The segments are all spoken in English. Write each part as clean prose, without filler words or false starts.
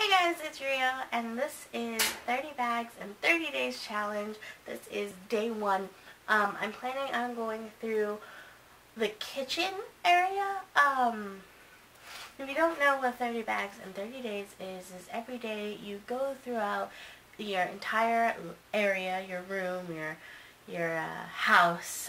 Hey guys, it's Rio, and this is 30 Bags in 30 Days Challenge. This is day one. I'm planning on going through the kitchen area. If you don't know what 30 Bags in 30 Days is every day you go throughout your entire area, your room, your house,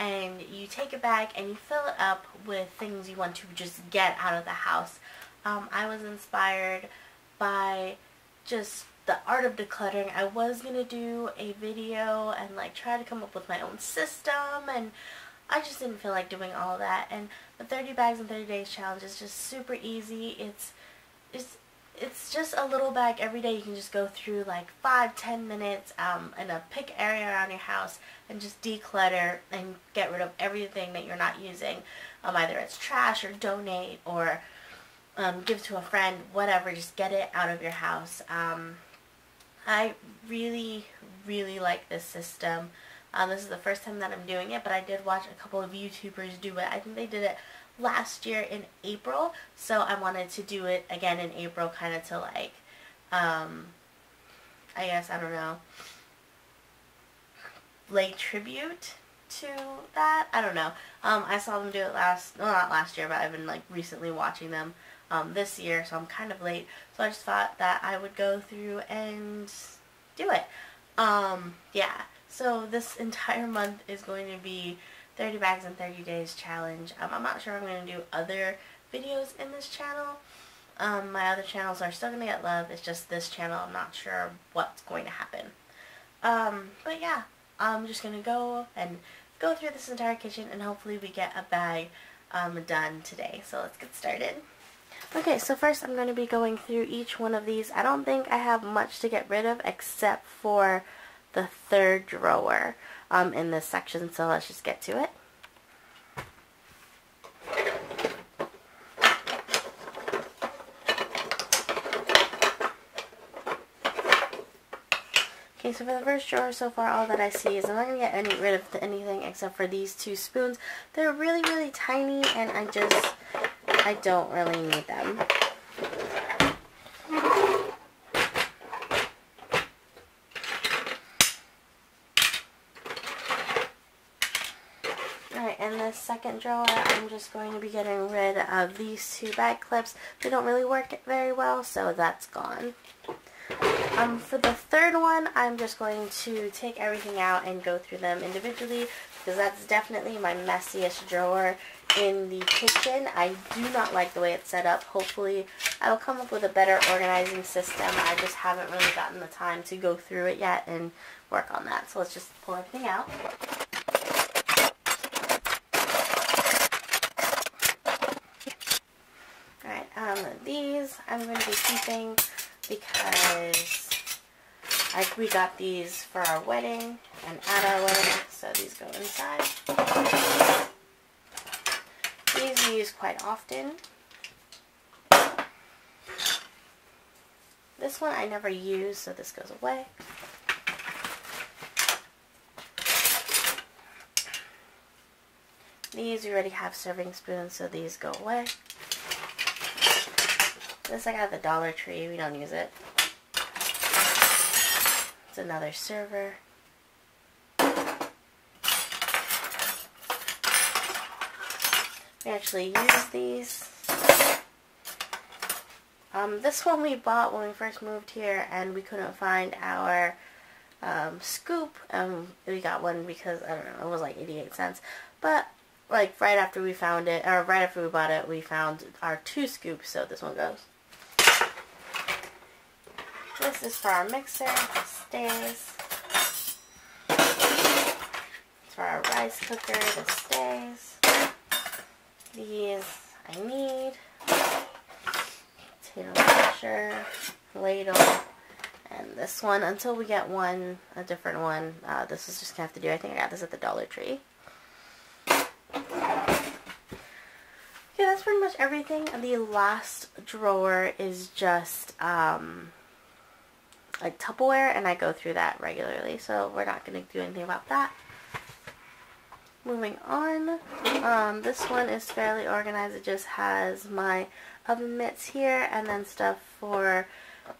and you take a bag and you fill it up with things you want to just get out of the house. I was inspired by just the art of decluttering. I was going to do a video and try to come up with my own system, and I just didn't feel like doing all that. And the 30 Bags in 30 Days Challenge is just super easy. It's just a little bag every day. You can just go through 5-10 minutes in a pick area around your house and just declutter and get rid of everything that you're not using. Either it's trash or donate or give to a friend, whatever. Just get it out of your house. I really, really like this system. This is the first time that I'm doing it, but I did watch a couple of YouTubers do it. I think they did it last year in April, so I wanted to do it again in April, kind of to I guess, I don't know, lay tribute to that. I don't know. I saw them do it not last year, but I've been recently watching them this year, so I'm kind of late. So I just thought that I would go through and do it. Yeah, so this entire month is going to be 30 Bags in 30 Days Challenge. I'm not sure I'm going to do other videos in this channel. My other channels are still going to get love. It's just this channel, I'm not sure what's going to happen. But yeah, I'm just going to go through this entire kitchen, and hopefully we get a bag done today. So let's get started. Okay, so first I'm going to be going through each one of these. I don't think I have much to get rid of except for the third drawer in this section, so let's just get to it. Okay, so for the first drawer, so far all that I see is I'm not going to get rid of anything except for these two spoons. They're really, really tiny, and I don't really need them. Alright, in this second drawer, I'm just going to be getting rid of these two bag clips. They don't really work very well, so that's gone. For the third one, I'm just going to take everything out and go through them individually, because that's definitely my messiest drawer in the kitchen. I do not like the way it's set up. Hopefully, I will come up with a better organizing system. I just haven't really gotten the time to go through it yet and work on that. So let's just pull everything out. Alright, these I'm going to be keeping because we got these for our wedding and at our wedding, so these go inside. These we use quite often. This one I never use, so this goes away. These we already have serving spoons, so these go away. This I got at the Dollar Tree. We don't use it. It's another server. We actually use these. This one we bought when we first moved here, and we couldn't find our scoop. We got one because, I don't know, it was 88 cents. But right after we found it, or right after we bought it, we found our two scoops, so this one goes. This is for our mixer. It stays. It's for our rice cooker. It stays. These I need. Potato masher, ladle, and this one. Until we get a different one. This is just gonna have to do. I think I got this at the Dollar Tree. Okay, that's pretty much everything. The last drawer is just Tupperware, and I go through that regularly, so we're not going to do anything about that. Moving on, this one is fairly organized. It just has my oven mitts here, and then stuff for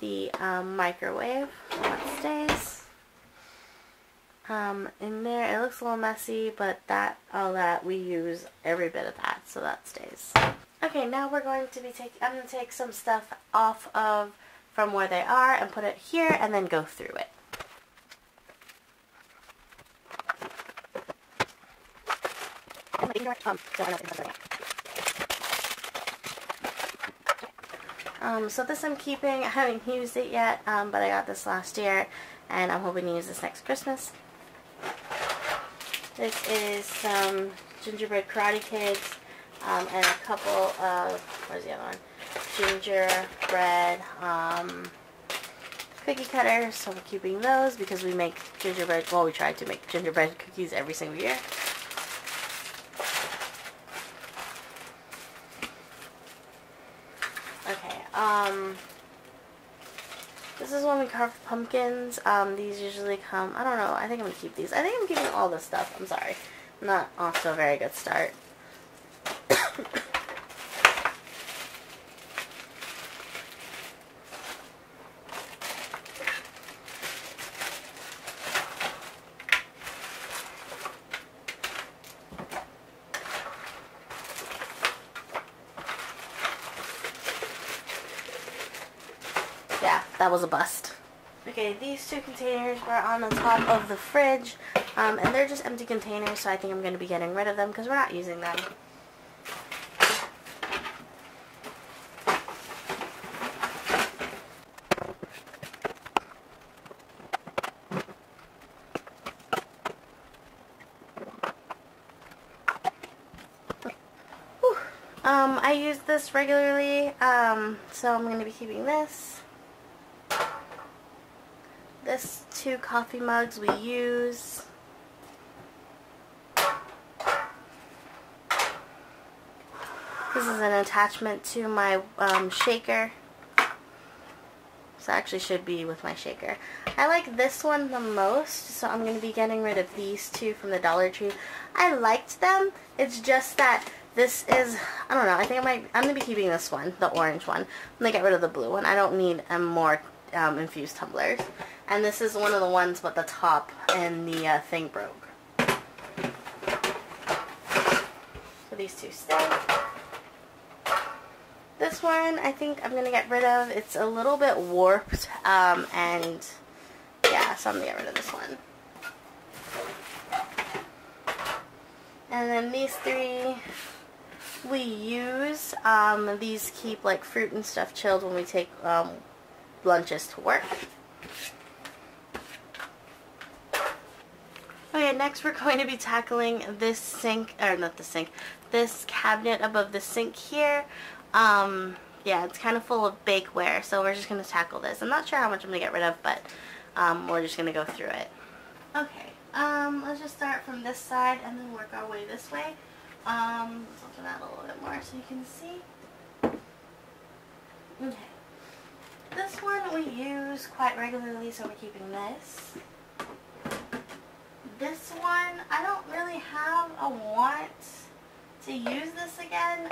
the microwave that stays in there. It looks a little messy, but that, all that, we use every bit of that, so that stays. Okay, now we're going to be I'm going to take some stuff off of from where they are and put it here and then go through it. So this I'm keeping. I haven't used it yet, but I got this last year, and I'm hoping to use this next Christmas. This is some gingerbread karate kids, and a couple of, where's the other one? Gingerbread cookie cutters. So I'm keeping those because we make gingerbread, well, we try to make gingerbread cookies every single year. This is when we carved pumpkins. These usually come, I don't know, I think I'm going to keep these. I think I'm keeping all this stuff. I'm sorry. I'm not off to a very good start. That was a bust. Okay, these two containers were on the top of the fridge, and they're just empty containers, so I think I'm going to be getting rid of them because we're not using them. Whew. I use this regularly, so I'm going to be keeping this. This two coffee mugs we use. This is an attachment to my shaker. So actually should be with my shaker. I like this one the most, so I'm going to be getting rid of these two from the Dollar Tree. I liked them. It's just that this is, I don't know, I think I'm going to be keeping this one, the orange one. I'm going to get rid of the blue one. I don't need a more infused tumblers. And this is one of the ones but the top and the thing broke. So these two stay. This one I think I'm going to get rid of. It's a little bit warped, and yeah, so I'm going to get rid of this one. And then these three we use. These keep like fruit and stuff chilled when we take lunches to work. Okay, next we're going to be tackling this sink, or not the sink, this cabinet above the sink here. Yeah, it's kind of full of bakeware, so we're just going to tackle this. I'm not sure how much I'm going to get rid of, but we're just going to go through it. Okay, let's just start from this side and then work our way this way. Let's open that a little bit more so you can see. Okay. This one we use quite regularly, so we're keeping this. This one, I don't really have a want to use this again,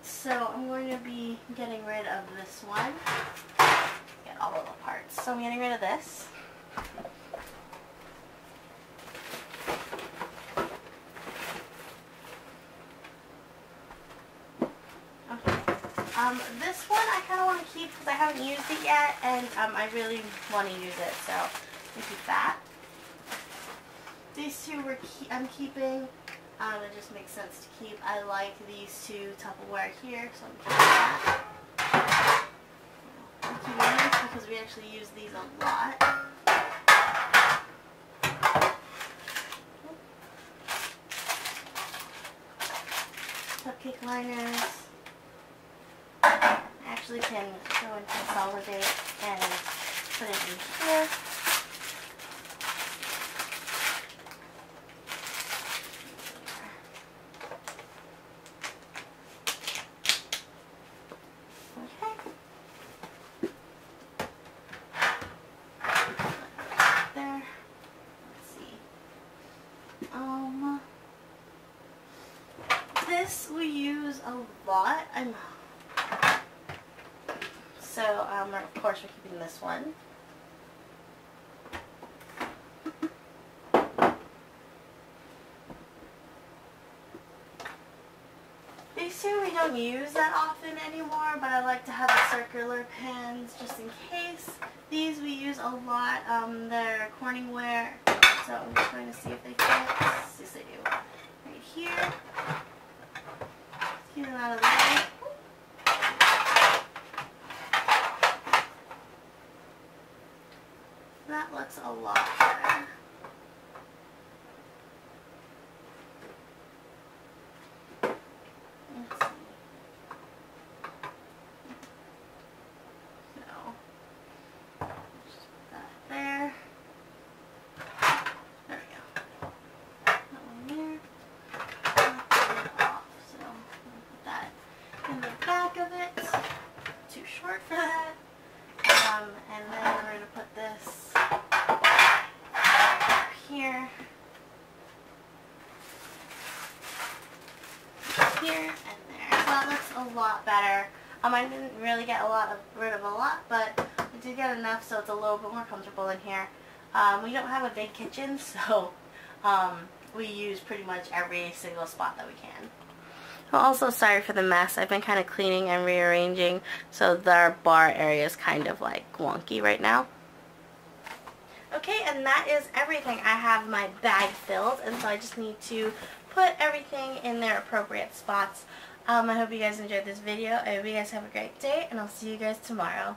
so I'm going to be getting rid of this one. Get all of the parts. So I'm getting rid of this. This one I kind of want to keep because I haven't used it yet, and I really want to use it, so we'll keep that. These two I'm keeping. It just makes sense to keep. I like these two Tupperware here, so I'm keeping that. I'm keeping these because we actually use these a lot. Cupcake liners. Actually can go and consolidate and put it in here. Okay. There. Let's see. This we use a lot. I'm So of course we're keeping this one. These two we don't use that often anymore, but I like to have the circular pins just in case. These we use a lot. They're Corningware, so I'm just going to see if they fit. Yes, they do. Right here. Let's get them out of the way. That looks a lot better. Here and there. So that looks a lot better. I didn't really get rid of a lot, but I did get enough so it's a little bit more comfortable in here. We don't have a big kitchen, so we use pretty much every single spot that we can. I'm also sorry for the mess. I've been kind of cleaning and rearranging, so our bar area is kind of like wonky right now. Okay, and that is everything. I have my bag filled, and so I just need to put everything in their appropriate spots. I hope you guys enjoyed this video. I hope you guys have a great day, and I'll see you guys tomorrow.